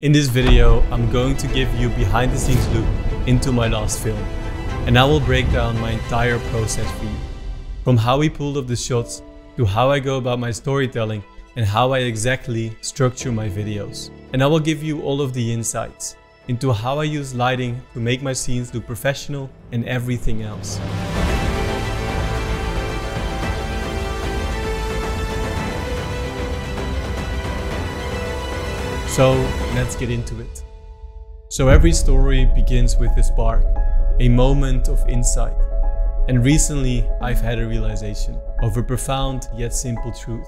In this video, I'm going to give you behind the scenes look into my last film, and I will break down my entire process for you. From how we pulled off the shots, to how I go about my storytelling, and how I exactly structure my videos. And I will give you all of the insights into how I use lighting to make my scenes look professional and everything else. So let's get into it. So every story begins with a spark, a moment of insight. And recently I've had a realization of a profound yet simple truth,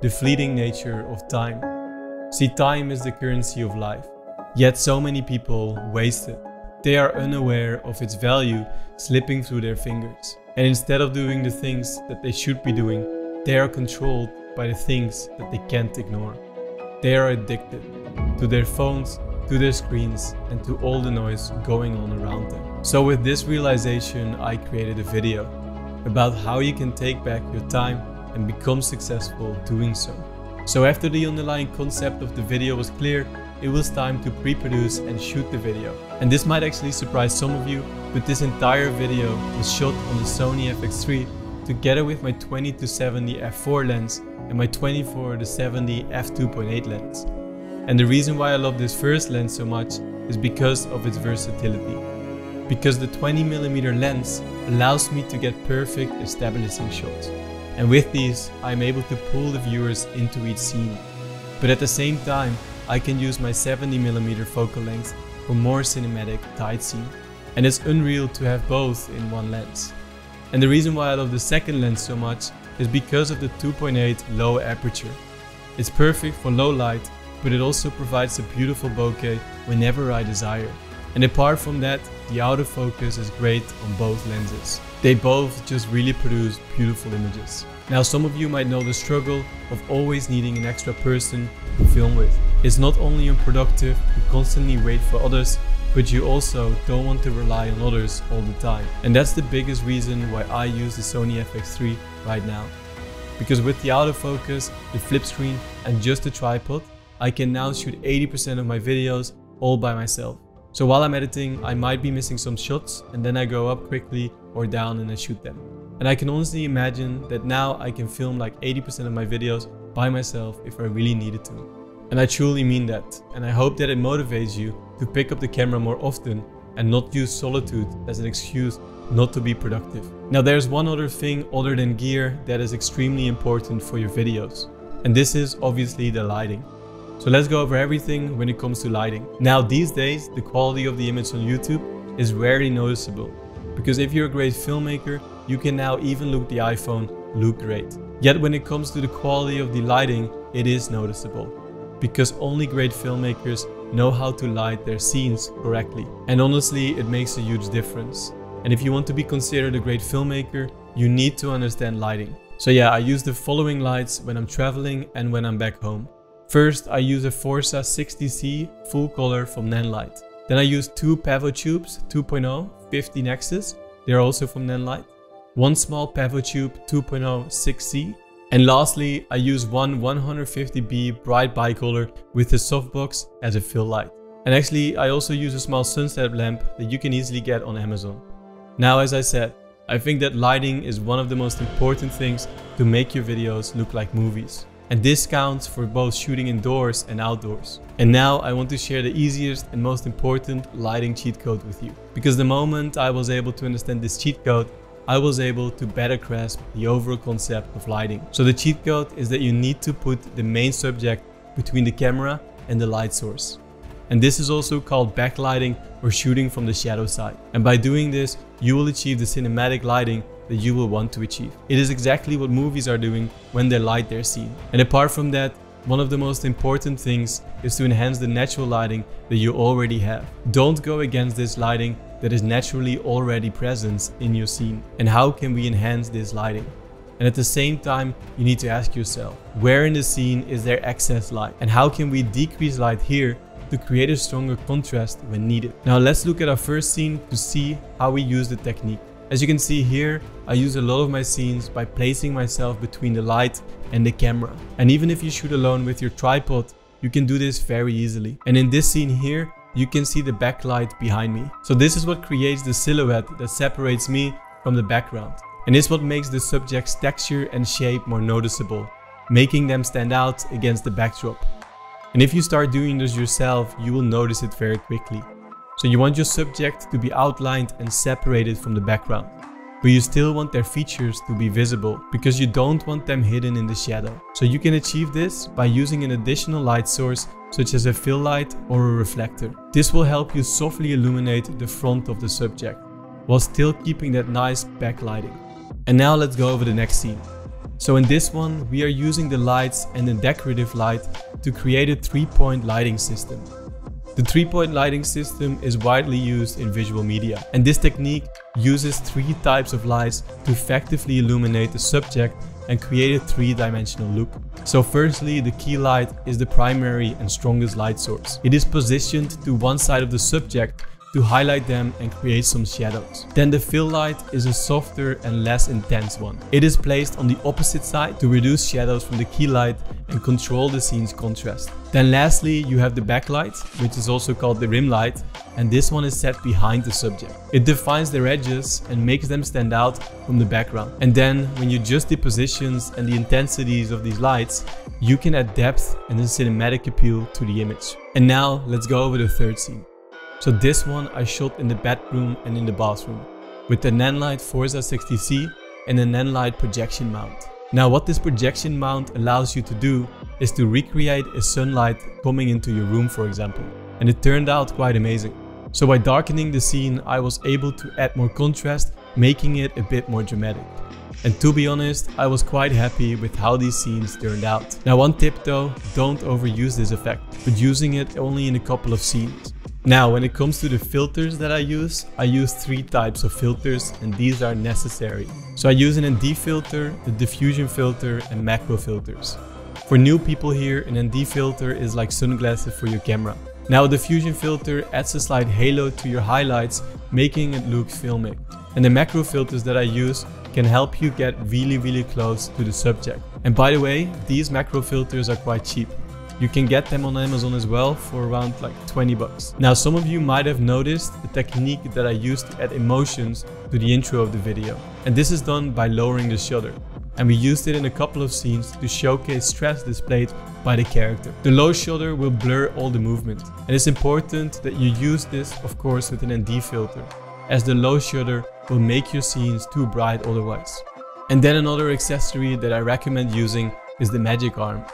the fleeting nature of time. See, time is the currency of life, yet so many people waste it. They are unaware of its value slipping through their fingers. And instead of doing the things that they should be doing, they are controlled by the things that they can't ignore. They are addicted to their phones, to their screens, and to all the noise going on around them. So with this realization, I created a video about how you can take back your time and become successful doing so. So after the underlying concept of the video was clear, it was time to pre-produce and shoot the video. And this might actually surprise some of you, but this entire video was shot on the Sony FX3 together with my 20-70 f/4 lens and my 24-70 f2.8 lens. And the reason why I love this first lens so much is because of its versatility. Because the 20mm lens allows me to get perfect establishing shots. And with these, I'm able to pull the viewers into each scene. But at the same time, I can use my 70mm focal length for more cinematic tight scenes. And it's unreal to have both in one lens. And the reason why I love the second lens so much is because of the 2.8 low aperture. It's perfect for low light, but it also provides a beautiful bokeh whenever I desire. And apart from that, the autofocus is great on both lenses. They both just really produce beautiful images. Now, some of you might know the struggle of always needing an extra person to film with. It's not only unproductive to constantly wait for others, but you also don't want to rely on others all the time. And that's the biggest reason why I use the Sony FX3 right now. Because with the autofocus, the flip screen, and just the tripod, I can now shoot 80% of my videos all by myself. So while I'm editing, I might be missing some shots, and then I go up quickly or down and I shoot them. And I can honestly imagine that now I can film like 80% of my videos by myself if I really needed to. And I truly mean that, and I hope that it motivates you to pick up the camera more often and not use solitude as an excuse not to be productive. Now, there's one other thing other than gear that is extremely important for your videos, and this is obviously the lighting. So let's go over everything when it comes to lighting. Now, these days, the quality of the image on YouTube is rarely noticeable, because if you're a great filmmaker, you can now even look the iPhone look great. Yet when it comes to the quality of the lighting, it is noticeable, because only great filmmakers know how to light their scenes correctly. And honestly, it makes a huge difference. And if you want to be considered a great filmmaker, you need to understand lighting. So yeah, I use the following lights when I'm traveling and when I'm back home. First, I use a Forza 60C full color from Nanlite. Then I use two Pavotubes 2.0 15Xs, they're also from Nanlite. One small Pavotube 2.0 6C. And lastly, I use one 150B bright bicolor with a softbox as a fill light. And actually, I also use a small sunset lamp that you can easily get on Amazon. Now, as I said, I think that lighting is one of the most important things to make your videos look like movies. And this counts for both shooting indoors and outdoors. And now I want to share the easiest and most important lighting cheat code with you. Because the moment I was able to understand this cheat code, I was able to better grasp the overall concept of lighting. So the cheat code is that you need to put the main subject between the camera and the light source. And this is also called backlighting or shooting from the shadow side. And by doing this, you will achieve the cinematic lighting that you will want to achieve. It is exactly what movies are doing when they light their scene. And apart from that, one of the most important things is to enhance the natural lighting that you already have. Don't go against this lighting that is naturally already present in your scene. And how can we enhance this lighting? And at the same time, you need to ask yourself, where in the scene is there excess light? And how can we decrease light here to create a stronger contrast when needed? Now let's look at our first scene to see how we use the technique. As you can see here, I use a lot of my scenes by placing myself between the light and the camera. And even if you shoot alone with your tripod, You can do this very easily. And in this scene here, you can see the backlight behind me. So this is what creates the silhouette that separates me from the background. And it's what makes the subject's texture and shape more noticeable, making them stand out against the backdrop. And if you start doing this yourself, you will notice it very quickly. So you want your subject to be outlined and separated from the background, but you still want their features to be visible because you don't want them hidden in the shadow. So you can achieve this by using an additional light source such as a fill light or a reflector. This will help you softly illuminate the front of the subject while still keeping that nice backlighting. And now let's go over the next scene. So in this one, we are using the lights and the decorative light to create a three-point lighting system. The three-point lighting system is widely used in visual media, and this technique uses three types of lights to effectively illuminate the subject and create a three-dimensional look. So firstly, the key light is the primary and strongest light source. It is positioned to one side of the subject to highlight them and create some shadows. Then the fill light is a softer and less intense one. It is placed on the opposite side to reduce shadows from the key light and control the scene's contrast. Then lastly, you have the backlight, which is also called the rim light, and this one is set behind the subject. It defines their edges and makes them stand out from the background. And then when you adjust the positions and the intensities of these lights, you can add depth and a cinematic appeal to the image. And now let's go over the third scene. So this one I shot in the bedroom and in the bathroom with the Nanlite Forza 60C and the Nanlite Projector Mount. Now what this Projector Mount allows you to do is to recreate a sunlight coming into your room, for example, and it turned out quite amazing. So by darkening the scene, I was able to add more contrast, making it a bit more dramatic. And to be honest, I was quite happy with how these scenes turned out. Now one tip though, don't overuse this effect, but using it only in a couple of scenes. Now, when it comes to the filters that I use three types of filters, and these are necessary. So I use an ND filter, a diffusion filter, and macro filters. For new people here, an ND filter is like sunglasses for your camera. Now, a diffusion filter adds a slight halo to your highlights, making it look filmic. And the macro filters that I use can help you get really close to the subject. And by the way, these macro filters are quite cheap. You can get them on Amazon as well for around like 20 bucks. Now some of you might have noticed a technique that I used to add emotions to the intro of the video. And this is done by lowering the shutter. And we used it in a couple of scenes to showcase stress displayed by the character. The low shutter will blur all the movement. And it's important that you use this, of course, with an ND filter, as the low shutter will make your scenes too bright otherwise. And then another accessory that I recommend using is the magic arm.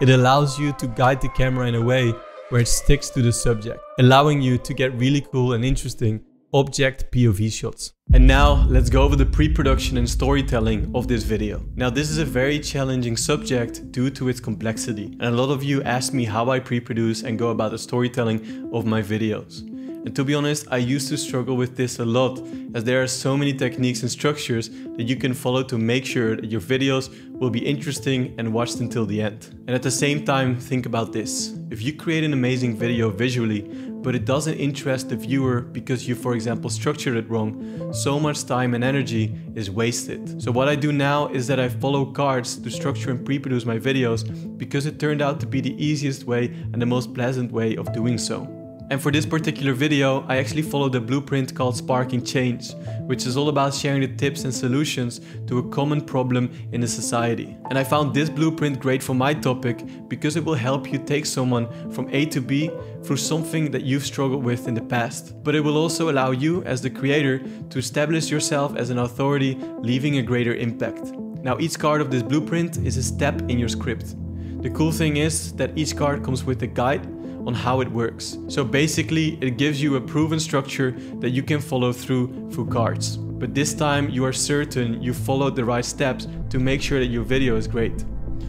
It allows you to guide the camera in a way where it sticks to the subject, allowing you to get really cool and interesting object POV shots. And now let's go over the pre-production and storytelling of this video. Now this is a very challenging subject due to its complexity, and a lot of you asked me how I pre-produce and go about the storytelling of my videos. And to be honest, I used to struggle with this a lot, as there are so many techniques and structures that you can follow to make sure that your videos will be interesting and watched until the end. And at the same time, think about this. If you create an amazing video visually, but it doesn't interest the viewer because you, for example, structured it wrong, so much time and energy is wasted. So what I do now is that I follow cards to structure and pre-produce my videos, because it turned out to be the easiest way and the most pleasant way of doing so. And for this particular video, I actually followed a blueprint called Sparking Change, which is all about sharing the tips and solutions to a common problem in a society. And I found this blueprint great for my topic because it will help you take someone from A to B through something that you've struggled with in the past. But it will also allow you as the creator to establish yourself as an authority, leaving a greater impact. Now, each card of this blueprint is a step in your script. The cool thing is that each card comes with a guide on how it works. So basically, it gives you a proven structure that you can follow through cards. But this time you are certain you followed the right steps to make sure that your video is great.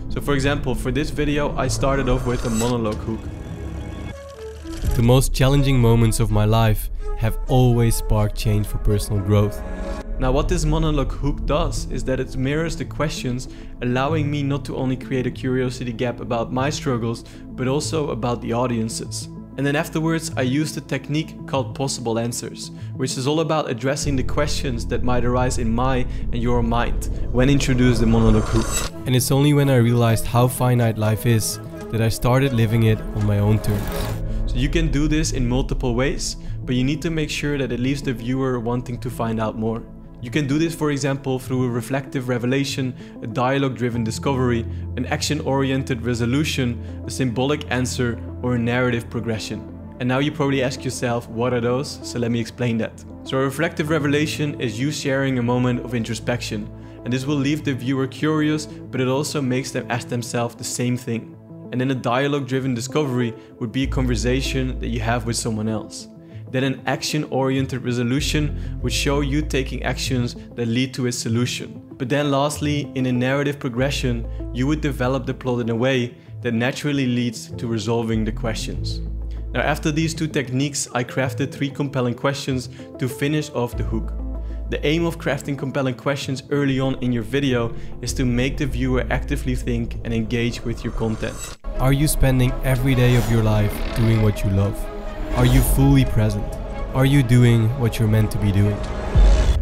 So for example, for this video, I started off with a monologue hook. The most challenging moments of my life have always sparked change for personal growth. Now what this monologue hook does is that it mirrors the questions, allowing me not to only create a curiosity gap about my struggles, but also about the audience's. And then afterwards, I used a technique called possible answers, which is all about addressing the questions that might arise in my and your mind when introduced the monologue hook. And it's only when I realized how finite life is that I started living it on my own terms. So you can do this in multiple ways, but you need to make sure that it leaves the viewer wanting to find out more. You can do this, for example, through a reflective revelation, a dialogue-driven discovery, an action-oriented resolution, a symbolic answer, or a narrative progression. And now you probably ask yourself, what are those? So let me explain that. So a reflective revelation is you sharing a moment of introspection. And this will leave the viewer curious, but it also makes them ask themselves the same thing. And then a dialogue-driven discovery would be a conversation that you have with someone else. Then an action-oriented resolution would show you taking actions that lead to a solution. But then lastly, in a narrative progression, you would develop the plot in a way that naturally leads to resolving the questions. Now, after these two techniques, I crafted 3 compelling questions to finish off the hook. The aim of crafting compelling questions early on in your video is to make the viewer actively think and engage with your content. Are you spending every day of your life doing what you love? Are you fully present? Are you doing what you're meant to be doing?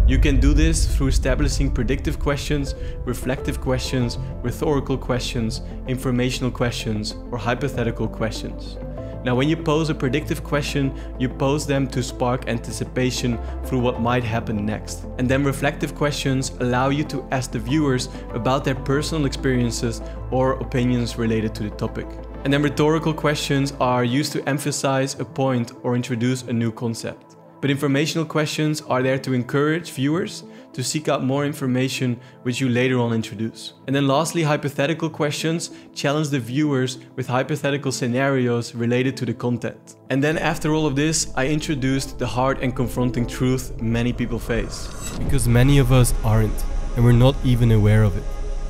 You can do this through establishing predictive questions, reflective questions, rhetorical questions, informational questions, or hypothetical questions. Now, when you pose a predictive question, you pose them to spark anticipation through what might happen next. And then reflective questions allow you to ask the viewers about their personal experiences or opinions related to the topic. And then rhetorical questions are used to emphasize a point or introduce a new concept. But informational questions are there to encourage viewers to seek out more information, which you later on introduce. And then lastly, hypothetical questions challenge the viewers with hypothetical scenarios related to the content. And then after all of this, I introduced the hard and confronting truth many people face. Because many of us aren't, and we're not even aware of it.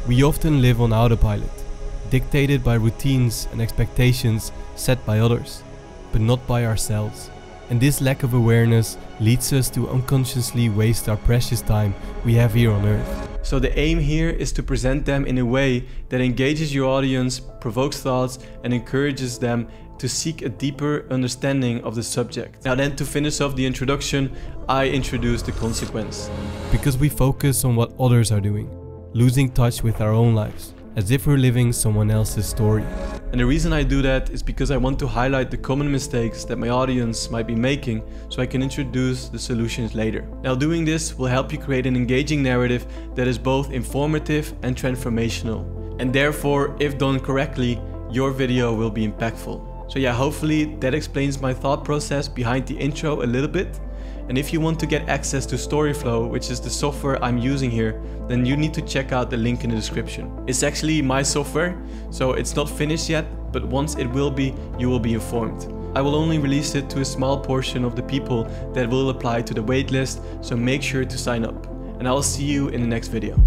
We often live on autopilot, dictated by routines and expectations set by others, but not by ourselves. And this lack of awareness leads us to unconsciously waste our precious time we have here on Earth. So the aim here is to present them in a way that engages your audience, provokes thoughts, and encourages them to seek a deeper understanding of the subject. Now then, to finish off the introduction, I introduce the consequence. Because we focus on what others are doing, losing touch with our own lives, as if we're living someone else's story. And the reason I do that is because I want to highlight the common mistakes that my audience might be making, so I can introduce the solutions later. Now, doing this will help you create an engaging narrative that is both informative and transformational. And therefore, if done correctly, your video will be impactful. So yeah, hopefully that explains my thought process behind the intro a little bit. And if you want to get access to Storyflow, which is the software I'm using here, then you need to check out the link in the description. It's actually my software, so it's not finished yet, but once it will be, you will be informed. I will only release it to a small portion of the people that will apply to the waitlist, so make sure to sign up. And I'll see you in the next video.